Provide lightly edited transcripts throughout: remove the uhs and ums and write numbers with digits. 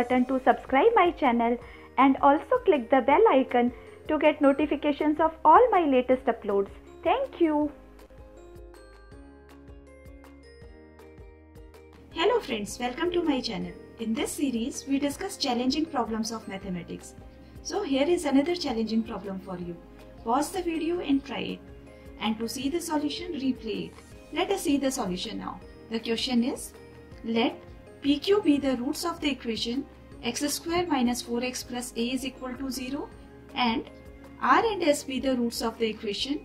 button to subscribe my channel and also click the bell icon to get notifications of all my latest uploads. Thank you. Hello friends, welcome to my channel. In this series, we discuss challenging problems of mathematics. So here is another challenging problem for you. Pause the video and try it. And to see the solution, replay it. Let us see the solution now. The question is, let PQ be the roots of the equation x square minus 4x plus a is equal to 0 and r and s be the roots of the equation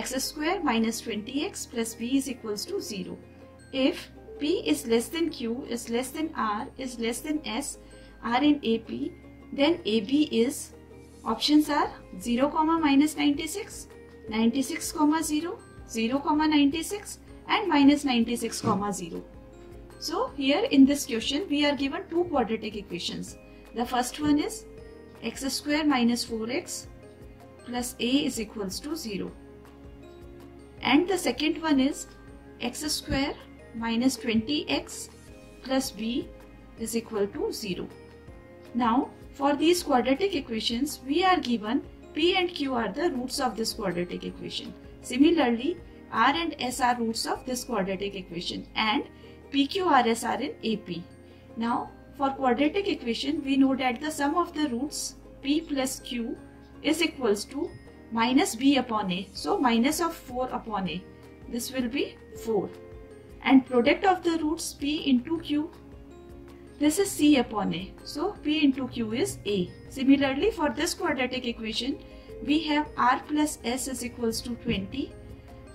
x square minus 20x plus b is equals to 0. If p is less than q is less than r is less than s, r and ap, then ab is, options are 0, minus 96, 96, 0, 0, 96, and minus 96, 0. So here in this question we are given two quadratic equations. The first one is x square minus 4x plus a is equals to 0. And the second one is x square minus 20x plus b is equal to 0. Now for these quadratic equations we are given p and q are the roots of this quadratic equation. Similarly, r and s are roots of this quadratic equation and PQRS are in AP. Now for quadratic equation we know that the sum of the roots P plus Q is equals to minus B upon A. So minus of 4 upon A. This will be 4. And product of the roots P into Q. This is C upon A. So P into Q is A. Similarly for this quadratic equation we have R plus S is equals to 20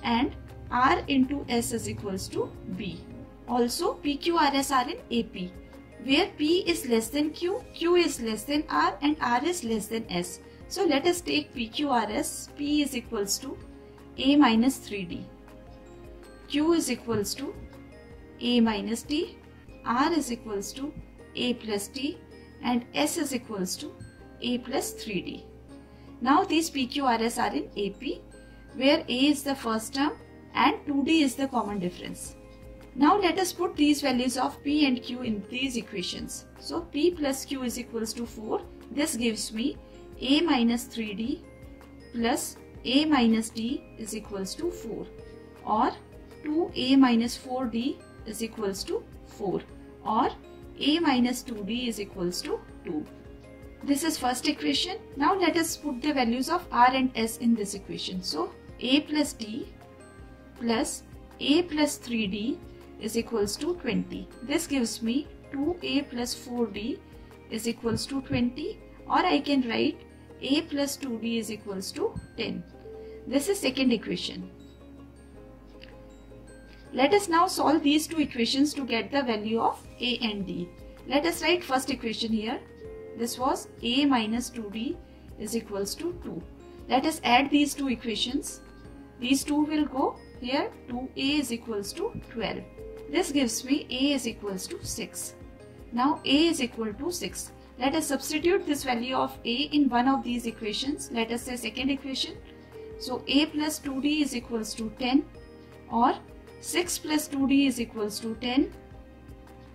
and R into S is equals to B. Also PQRS are in AP, where P is less than Q, Q is less than R and R is less than S. So let us take PQRS, P is equals to A minus 3D, Q is equals to A minus T, R is equals to A plus T and S is equals to A plus 3D. Now these PQRS are in AP, where A is the first term and 2D is the common difference. Now let us put these values of p and q in these equations. So p plus q is equals to 4. This gives me a minus 3d plus a minus d is equals to 4 or 2a minus 4d is equals to 4 or a minus 2d is equals to 2. This is first equation. Now let us put the values of r and s in this equation. So a plus d plus a plus 3d is equals to 20. This gives me 2a plus 4d is equals to 20 or I can write a plus 2d is equals to 10. This is second equation. Let us now solve these two equations to get the value of a and d. Let us write first equation here. This was a minus 2d is equals to 2. Let us add these two equations. These two will go here. 2a is equals to 12. This gives me a is equals to 6. Now a is equal to 6. Let us substitute this value of a in one of these equations. Let us say second equation. So a plus 2d is equals to 10 or 6 plus 2d is equals to 10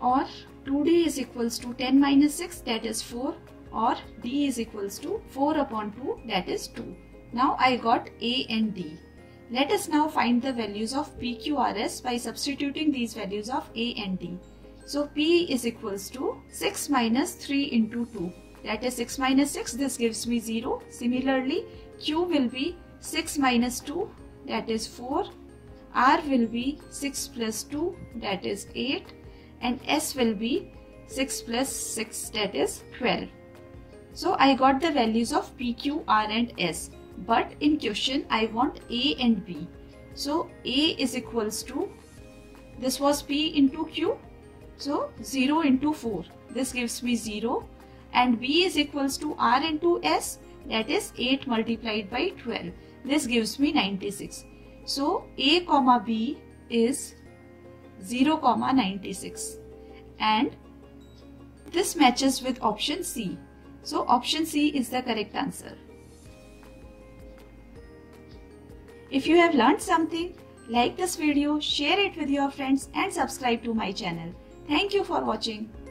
or 2d is equals to 10 minus 6, that is 4, or d is equals to 4 upon 2, that is 2. Now I got a and d. Let us now find the values of PQRS by substituting these values of A and D. So P is equals to 6 minus 3 into 2. That is 6 minus 6. This gives me 0. Similarly, Q will be 6 minus 2. That is 4. R will be 6 plus 2. That is 8. And S will be 6 plus 6. That is 12. So I got the values of P, Q, R and S. But in question I want a and b. So a is equals to, this was p into q, so 0 into 4. This gives me 0 and b is equals to r into s, that is 8 multiplied by 12. This gives me 96. So a comma b is 0 comma 96 and this matches with option C. So option C is the correct answer. If you have learned something, like this video, share it with your friends and subscribe to my channel. Thank you for watching.